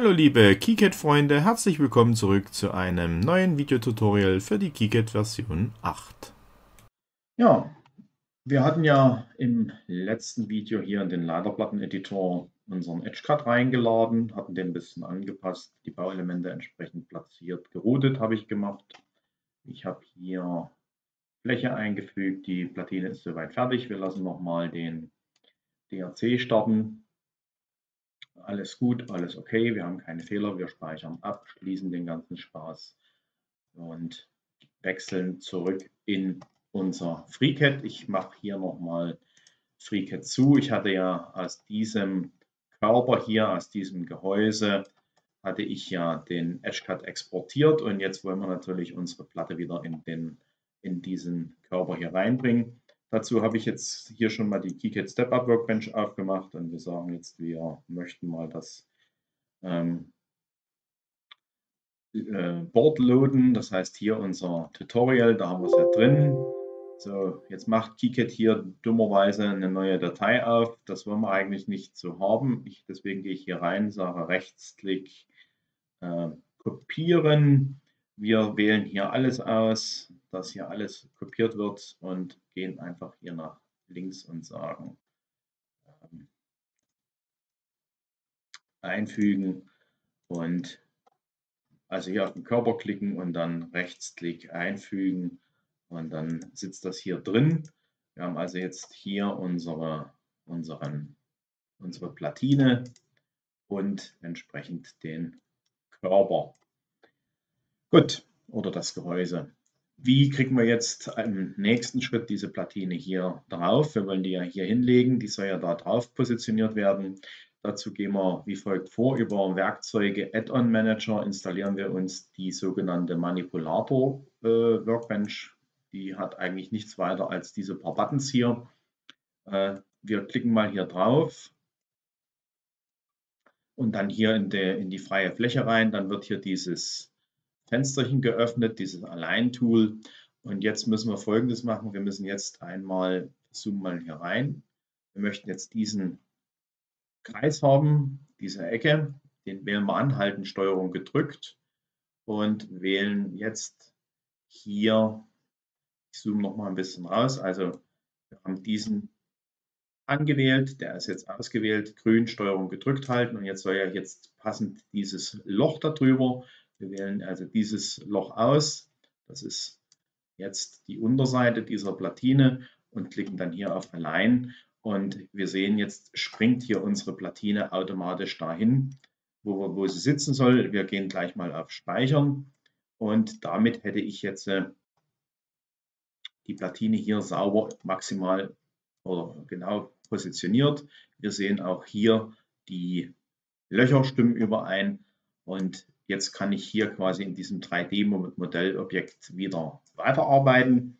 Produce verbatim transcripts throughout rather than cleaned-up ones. Hallo liebe KiCad-Freunde, herzlich willkommen zurück zu einem neuen Videotutorial für die KiCad Version acht. Ja, wir hatten ja im letzten Video hier in den Leiterplatten-Editor unseren Edge-Cut reingeladen, hatten den ein bisschen angepasst, die Bauelemente entsprechend platziert, geroutet habe ich gemacht. Ich habe hier Fläche eingefügt, die Platine ist soweit fertig. Wir lassen nochmal den D R C starten. Alles gut, alles okay, wir haben keine Fehler, wir speichern ab, schließen den ganzen Spaß und wechseln zurück in unser FreeCAD. Ich mache hier nochmal FreeCAD zu. Ich hatte ja aus diesem Körper hier, aus diesem Gehäuse, hatte ich ja den Edge-Cut exportiert und jetzt wollen wir natürlich unsere Platte wieder in, den, in diesen Körper hier reinbringen. Dazu habe ich jetzt hier schon mal die KiCad Step-Up Workbench aufgemacht und wir sagen jetzt, wir möchten mal das ähm, äh, Board loaden, das heißt hier unser Tutorial, da haben wir es ja drin. So, jetzt macht KiCad hier dummerweise eine neue Datei auf, das wollen wir eigentlich nicht so haben. Ich, deswegen gehe ich hier rein, sage Rechtsklick äh, kopieren. Wir wählen hier alles aus, dass hier alles kopiert wird und gehen einfach hier nach links und sagen ähm, einfügen und also hier auf den Körper klicken und dann Rechtsklick einfügen und dann sitzt das hier drin. Wir haben also jetzt hier unsere, unseren, unsere Platine und entsprechend den Körper. Gut, oder das Gehäuse. Wie kriegen wir jetzt im nächsten Schritt diese Platine hier drauf? Wir wollen die ja hier hinlegen, die soll ja da drauf positioniert werden. Dazu gehen wir wie folgt vor, über Werkzeuge Add-on Manager installieren wir uns die sogenannte Manipulator äh, Workbench. Die hat eigentlich nichts weiter als diese paar Buttons hier. Äh, wir klicken mal hier drauf. Und dann hier in, de, in die freie Fläche rein, dann wird hier dieses Fensterchen geöffnet, dieses Align-Tool. Und jetzt müssen wir Folgendes machen. Wir müssen jetzt einmal, zoomen mal hier rein. Wir möchten jetzt diesen Kreis haben, diese Ecke. Den wählen wir an, halten Steuerung gedrückt und wählen jetzt hier, ich zoome noch mal ein bisschen raus. Also wir haben diesen angewählt, der ist jetzt ausgewählt, grün, Steuerung gedrückt halten. Und jetzt soll ja jetzt passend dieses Loch darüber. Wir wählen also dieses Loch aus, das ist jetzt die Unterseite dieser Platine und klicken dann hier auf Align und wir sehen, jetzt springt hier unsere Platine automatisch dahin, wo, wir, wo sie sitzen soll. Wir gehen gleich mal auf Speichern und damit hätte ich jetzt äh, die Platine hier sauber maximal oder genau positioniert. Wir sehen auch hier, die Löcher stimmen überein und jetzt kann ich hier quasi in diesem drei D-Modellobjekt wieder weiterarbeiten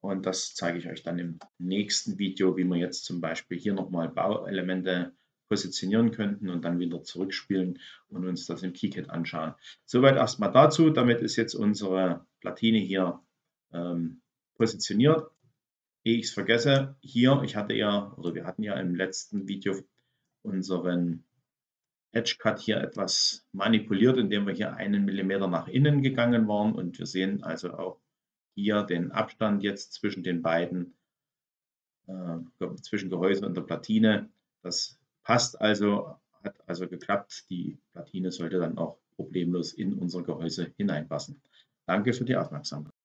und das zeige ich euch dann im nächsten Video, wie wir jetzt zum Beispiel hier nochmal Bauelemente positionieren könnten und dann wieder zurückspielen und uns das im KiCad anschauen. Soweit erstmal dazu. Damit ist jetzt unsere Platine hier ähm, positioniert. Ehe ich es vergesse, hier, ich hatte ja, oder wir hatten ja im letzten Video unseren Edge-Cut hier etwas manipuliert, indem wir hier einen Millimeter nach innen gegangen waren und wir sehen also auch hier den Abstand jetzt zwischen den beiden, äh, zwischen Gehäuse und der Platine. Das passt also, hat also geklappt. Die Platine sollte dann auch problemlos in unser Gehäuse hineinpassen. Danke für die Aufmerksamkeit.